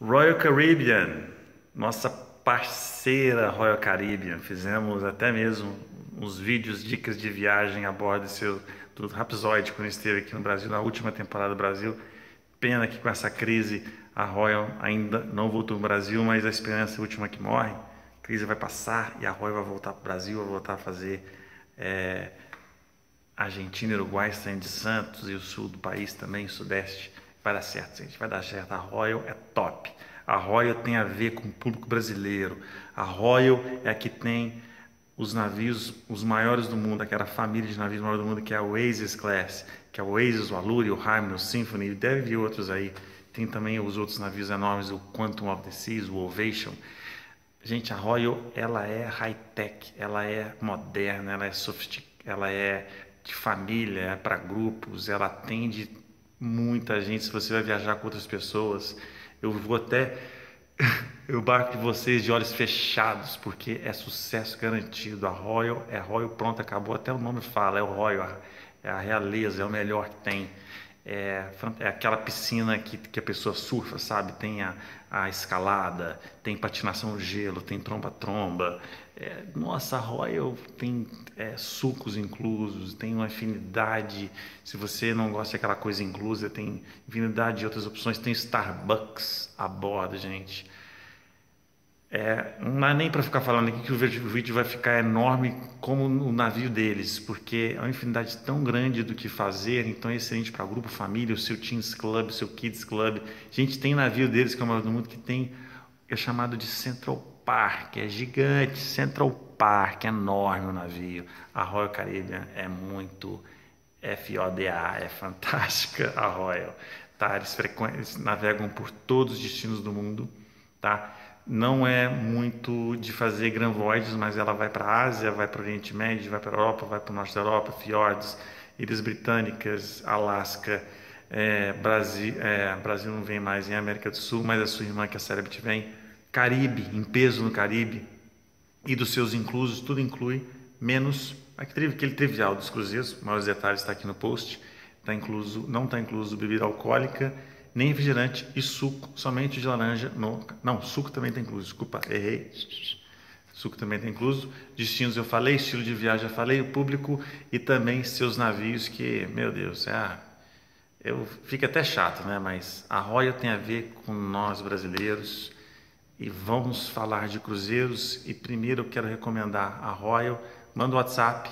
Royal Caribbean, nossa parceira Royal Caribbean, fizemos até mesmo uns vídeos, dicas de viagem a bordo do Rhapsoid quando esteve aqui no Brasil, na última temporada do Brasil. Pena que com essa crise a Royal ainda não voltou ao Brasil, mas a esperança é a última que morre. A crise vai passar e a Royal vai voltar para o Brasil, vai voltar a fazer Argentina, Uruguai, Santos de Santos e o sul do país também, o sudeste. Vai dar certo, gente, vai dar certo. A Royal é top. A Royal tem a ver com o público brasileiro. A Royal é a que tem os navios, os maiores do mundo, aquela família de navios maiores do mundo, que é a Oasis Class, que é o Oasis, o Allure, o Harmony, o Symphony, deve vir outros aí. Tem também os outros navios enormes, o Quantum of the Seas, o Ovation. Gente, a Royal, ela é high-tech, ela é moderna, ela é sofisticada, ela é de família, é para grupos, ela atende muita gente. Se você vai viajar com outras pessoas, eu vou até... eu barco de vocês de olhos fechados, porque é sucesso garantido. A Royal é Royal, pronto, acabou. Até o nome fala, é o Royal, é a realeza, é o melhor que tem. É aquela piscina que a pessoa surfa, sabe? Tem a escalada, tem patinação no gelo, tem tromba-tromba. Nossa, a Royal tem sucos inclusos, tem uma infinidade. Se você não gosta daquela coisa inclusa, tem infinidade de outras opções. Tem Starbucks a bordo, gente. Não dá nem para ficar falando aqui que o vídeo vai ficar enorme como o navio deles, porque é uma infinidade tão grande do que fazer. Então é excelente para grupo, família, o seu Teens Club, o seu Kids Club. A gente tem navio deles, que é o maior do mundo, que tem, é chamado de Central Park, é gigante, Central Park, é enorme o navio. A Royal Caribbean é muito FODA, é fantástica a Royal, tá? Eles navegam por todos os destinos do mundo, tá? Não é muito de fazer grand voyages, mas ela vai para a Ásia, vai para o Oriente Médio, vai para a Europa, vai para o Norte da Europa, fiordes, Ilhas Britânicas, Alasca, Brasil não vem mais, em América do Sul, mas a sua irmã, que é a Celebrity, vem, Caribe, em peso no Caribe, e dos seus inclusos, tudo inclui, menos aquele trivial dos cruzeiros. Os maiores detalhes está aqui no post. Tá incluso, não está incluso bebida alcoólica, nem refrigerante e suco, somente de laranja. Não, suco também está incluso, desculpa, errei. Suco também está incluso. Destinos eu falei, estilo de viagem eu falei, o público e também seus navios, que, meu Deus, fica até chato, né? Mas a Royal tem a ver com nós brasileiros e vamos falar de cruzeiros. E primeiro eu quero recomendar a Royal, manda o WhatsApp.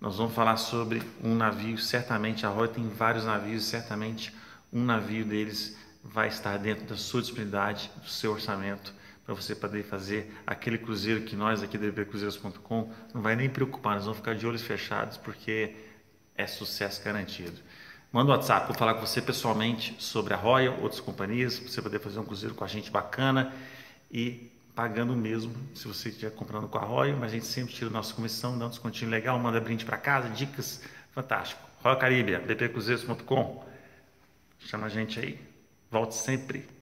Nós vamos falar sobre um navio, certamente a Royal tem vários navios, certamente um navio deles vai estar dentro da sua disponibilidade, do seu orçamento, para você poder fazer aquele cruzeiro que nós aqui da BPCruzeiros.com não vai nem preocupar, nós vamos ficar de olhos fechados, porque é sucesso garantido. Manda um WhatsApp, vou falar com você pessoalmente sobre a Royal, outras companhias, para você poder fazer um cruzeiro com a gente bacana e pagando mesmo, se você estiver comprando com a Royal, mas a gente sempre tira a nossa comissão, dá um descontinho legal, manda brinde para casa, dicas, fantástico. Royal Caribbean, BPCruzeiros.com. Chama a gente aí. Volte sempre.